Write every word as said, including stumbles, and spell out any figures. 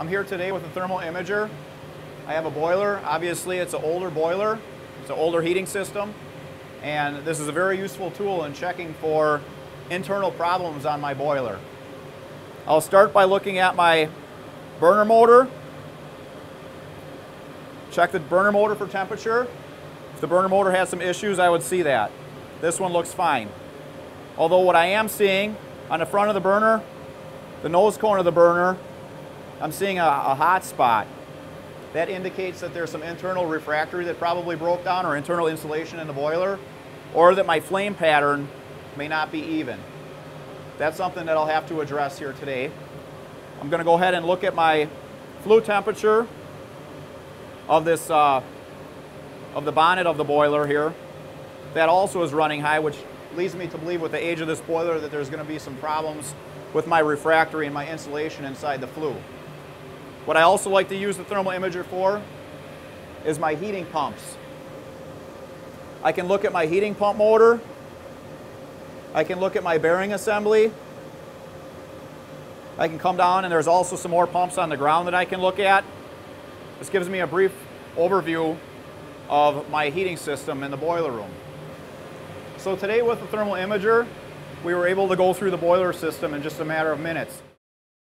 I'm here today with a thermal imager. I have a boiler. Obviously, it's an older boiler. It's an older heating system. And this is a very useful tool in checking for internal problems on my boiler. I'll start by looking at my burner motor. Check the burner motor for temperature. If the burner motor has some issues, I would see that. This one looks fine. Although what I am seeing on the front of the burner, the nose cone of the burner, I'm seeing a, a hot spot. That indicates that there's some internal refractory that probably broke down, or internal insulation in the boiler, or that my flame pattern may not be even. That's something that I'll have to address here today. I'm going to go ahead and look at my flue temperature of this, uh, of the bonnet of the boiler here. That also is running high, which leads me to believe with the age of this boiler that there's going to be some problems with my refractory and my insulation inside the flue. What I also like to use the thermal imager for is my heating pumps. I can look at my heating pump motor. I can look at my bearing assembly. I can come down, and there's also some more pumps on the ground that I can look at. This gives me a brief overview of my heating system in the boiler room. So today with the thermal imager, we were able to go through the boiler system in just a matter of minutes.